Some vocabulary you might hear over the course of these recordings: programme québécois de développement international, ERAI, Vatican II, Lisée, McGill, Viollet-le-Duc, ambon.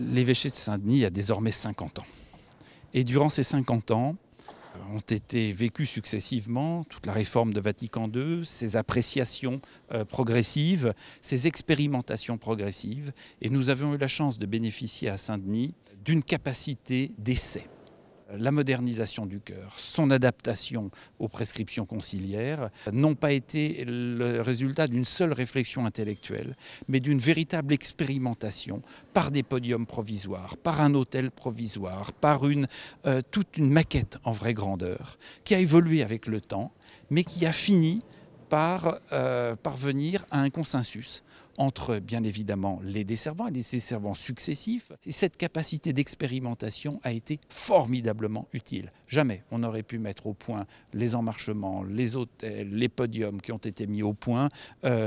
l'évêché de Saint-Denis a désormais 50 ans. Et durant ces 50 ans, ont été vécues successivement toute la réforme de Vatican II, ses appréciations progressives, ses expérimentations progressives. Et nous avons eu la chance de bénéficier à Saint-Denis d'une capacité d'essai. La modernisation du cœur, son adaptation aux prescriptions conciliaires n'ont pas été le résultat d'une seule réflexion intellectuelle, mais d'une véritable expérimentation par des podiums provisoires, par un hôtel provisoire, par toute une maquette en vraie grandeur qui a évolué avec le temps, mais qui a fini par parvenir à un consensus entre, bien évidemment, les desservants et les desservants successifs. Et cette capacité d'expérimentation a été formidablement utile. Jamais on n'aurait pu mettre au point les emmarchements, les hôtels, les podiums qui ont été mis au point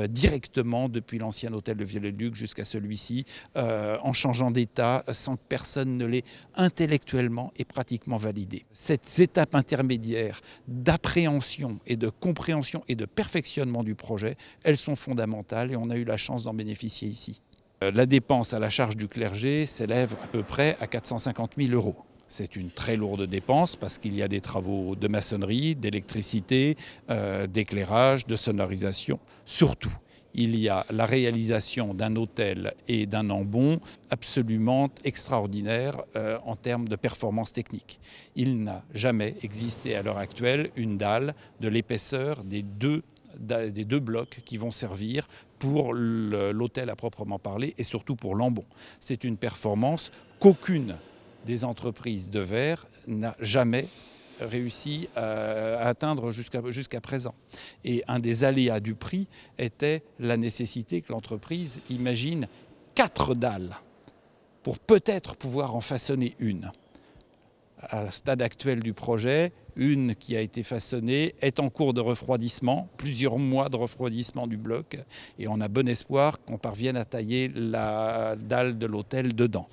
directement depuis l'ancien hôtel de Viollet-le-Duc jusqu'à celui-ci, en changeant d'état sans que personne ne l'ait intellectuellement et pratiquement validé. Cette étape intermédiaire d'appréhension et de compréhension et de perfectionnement du projet, elles sont fondamentales et on a eu la chance d'en bénéficier ici. La dépense à la charge du clergé s'élève à peu près à 450 000 €. C'est une très lourde dépense parce qu'il y a des travaux de maçonnerie, d'électricité, d'éclairage, de sonorisation. Surtout, il y a la réalisation d'un hôtel et d'un ambon absolument extraordinaire en termes de performance technique. Il n'a jamais existé à l'heure actuelle une dalle de l'épaisseur des deux blocs qui vont servir pour l'hôtel à proprement parler et surtout pour l'ambon. C'est une performance qu'aucune des entreprises de verre n'a jamais réussi à atteindre jusqu'à présent. Et un des aléas du prix était la nécessité que l'entreprise imagine 4 dalles pour peut-être pouvoir en façonner une. À le stade actuel du projet, une qui a été façonnée est en cours de refroidissement, plusieurs mois de refroidissement du bloc, et on a bon espoir qu'on parvienne à tailler la dalle de l'hôtel dedans.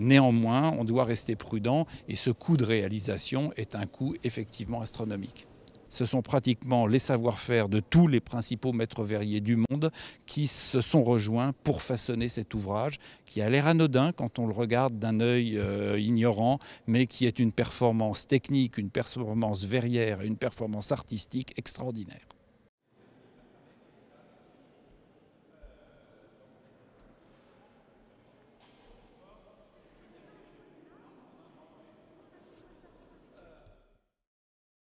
Néanmoins, on doit rester prudent et ce coût de réalisation est un coût effectivement astronomique. Ce sont pratiquement les savoir-faire de tous les principaux maîtres verriers du monde qui se sont rejoints pour façonner cet ouvrage qui a l'air anodin quand on le regarde d'un œil ignorant, mais qui est une performance technique, une performance verrière et une performance artistique extraordinaire.